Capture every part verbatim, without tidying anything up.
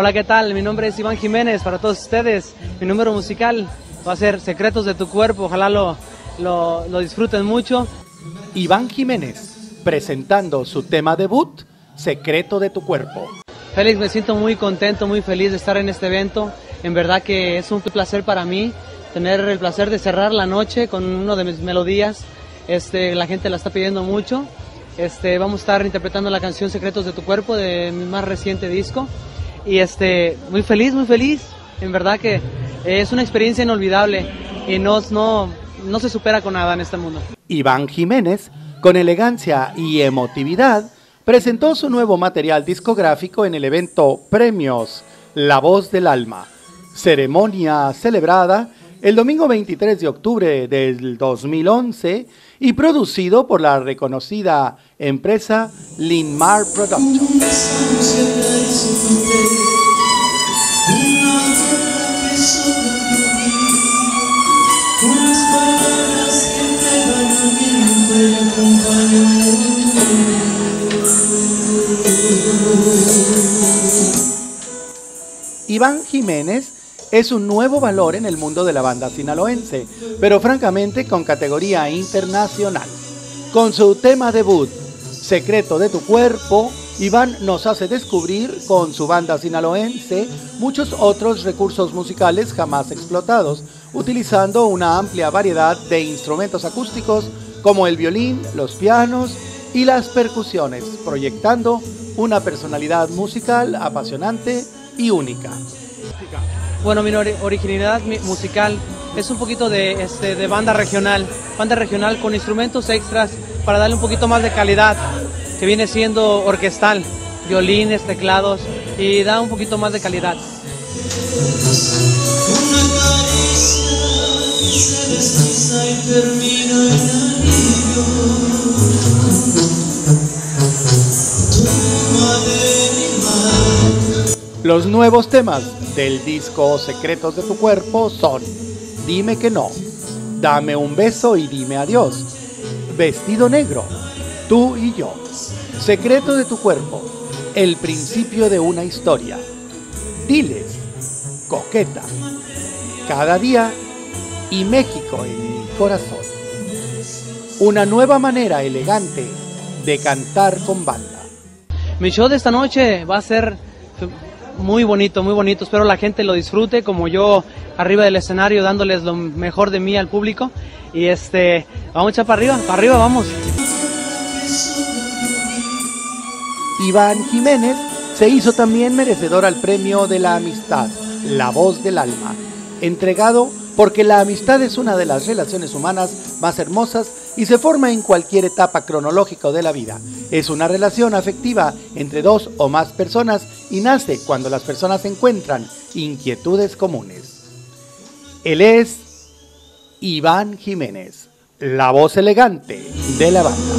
Hola, ¿qué tal? Mi nombre es Iván Jiménez, para todos ustedes. Mi número musical va a ser Secretos de tu Cuerpo, ojalá lo, lo, lo disfruten mucho. Iván Jiménez, presentando su tema debut, Secreto de tu Cuerpo. Félix, me siento muy contento, muy feliz de estar en este evento. En verdad que es un placer para mí tener el placer de cerrar la noche con una de mis melodías. Este, la gente la está pidiendo mucho. Este, vamos a estar interpretando la canción Secretos de tu Cuerpo, de mi más reciente disco. Y este, muy feliz, muy feliz. En verdad que es una experiencia inolvidable y no, no, no se supera con nada en este mundo. Iván Jiménez, con elegancia y emotividad, presentó su nuevo material discográfico en el evento Premios La Voz del Alma, ceremonia celebrada el domingo veintitrés de octubre del dos mil once y producido por la reconocida empresa Linmar Productions. Iván Jiménez es un nuevo valor en el mundo de la banda sinaloense, pero francamente con categoría internacional. Con su tema debut, Secreto de tu Cuerpo, Iván nos hace descubrir con su banda sinaloense muchos otros recursos musicales jamás explotados, utilizando una amplia variedad de instrumentos acústicos como el violín, los pianos y las percusiones, proyectando una personalidad musical apasionante y única. Bueno, mi originalidad musical es un poquito de, este, de banda regional, banda regional con instrumentos extras para darle un poquito más de calidad, que viene siendo orquestal, violines, teclados, y da un poquito más de calidad. Los nuevos temas del disco Secretos de tu Cuerpo son Dime que no, Dame un beso y dime adiós, Vestido negro, Tú y yo, Secreto de tu Cuerpo, El principio de una historia, Diles, Coqueta, Cada día y México en mi corazón. Una nueva manera elegante de cantar con banda. Mi show de esta noche va a ser muy bonito, muy bonito. Espero la gente lo disfrute como yo arriba del escenario dándoles lo mejor de mí al público. Y este, vamos a echar para arriba, para arriba vamos. Iván Jiménez se hizo también merecedor al Premio de la Amistad, La Voz del Alma, entregado porque la amistad es una de las relaciones humanas más hermosas y se forma en cualquier etapa cronológica de la vida. Es una relación afectiva entre dos o más personas y nace cuando las personas encuentran inquietudes comunes. Él es Iván Jiménez, la voz elegante de la banda.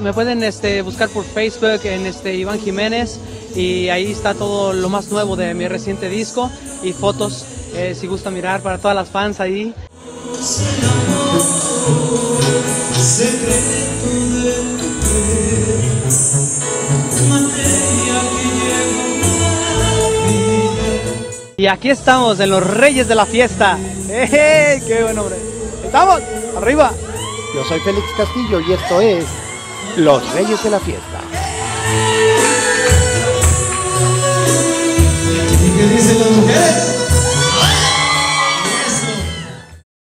Me pueden este, buscar por Facebook en este, Iván Jiménez, y ahí está todo lo más nuevo de mi reciente disco y fotos. Eh, si gusta mirar, para todas las fans ahí. Y aquí estamos en los Reyes de la Fiesta. ¡Eh, qué buen hombre! ¡Estamos! ¡Arriba! Yo soy Félix Castillo y esto es Los Reyes de la Fiesta.